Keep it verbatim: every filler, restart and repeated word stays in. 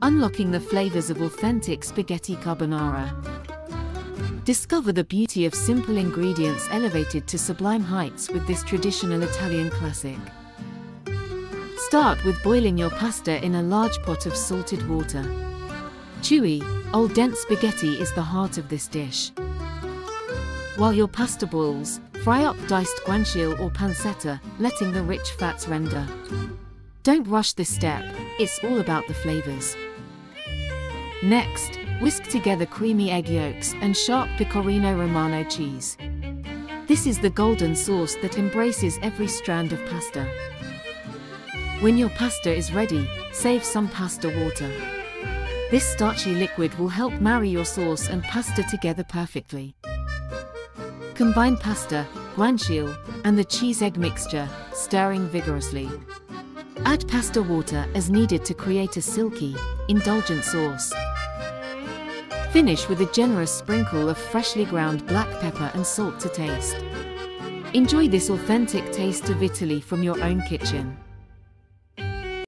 Unlocking the flavors of authentic spaghetti carbonara. Discover the beauty of simple ingredients elevated to sublime heights with this traditional Italian classic. Start with boiling your pasta in a large pot of salted water. Chewy, al dente spaghetti is the heart of this dish. While your pasta boils, fry up diced guanciale or pancetta, letting the rich fats render. Don't rush this step, it's all about the flavors. Next, whisk together creamy egg yolks and sharp Pecorino Romano cheese. This is the golden sauce that embraces every strand of pasta. When your pasta is ready, save some pasta water. This starchy liquid will help marry your sauce and pasta together perfectly. Combine pasta, guanciale, and the cheese egg mixture, stirring vigorously. Add pasta water as needed to create a silky, indulgent sauce. Finish with a generous sprinkle of freshly ground black pepper and salt to taste. Enjoy this authentic taste of Italy from your own kitchen.